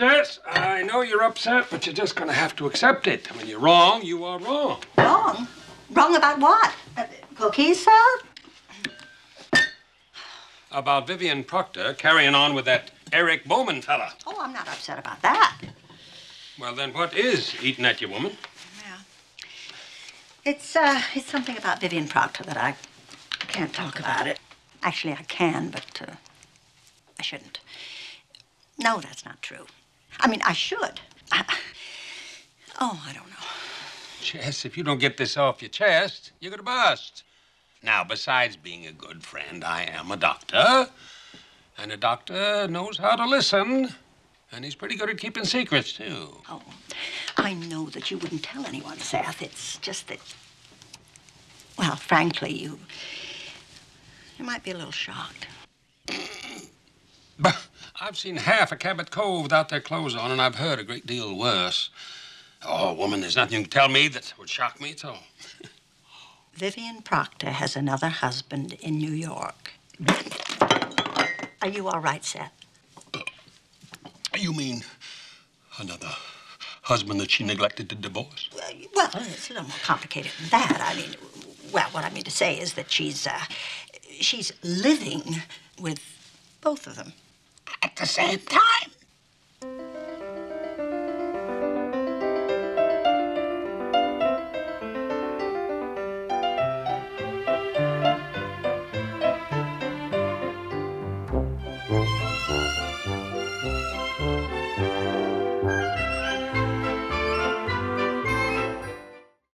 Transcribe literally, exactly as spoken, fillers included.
Jess, I know you're upset, but you're just gonna have to accept it. I mean, you're wrong, you are wrong. Wrong? Wrong about what? Uh, cookies, sir? About Vivian Proctor carrying on with that Eric Bowman fella. Oh, I'm not upset about that. Well, then what is eating at you, woman? Yeah. It's, uh, it's something about Vivian Proctor that I can't talk about it. Actually, I can, but uh, I shouldn't. No, that's not true. I mean, I should. I... Oh, I don't know. Jess, if you don't get this off your chest, you're gonna bust. Now, besides being a good friend, I am a doctor. And a doctor knows how to listen. And he's pretty good at keeping secrets, too. Oh, I know that you wouldn't tell anyone, Seth. It's just that, well, frankly, you, you might be a little shocked. But I've seen half a Cabot Cove without their clothes on, and I've heard a great deal worse. Oh, woman, there's nothing you can tell me that would shock me at all. Vivian Proctor has another husband in New York. Are you all right, Seth? You mean another husband that she neglected to divorce? Well, it's a little more complicated than that. I mean, well, what I mean to say is that she's, uh, she's living with both of them. At the same time?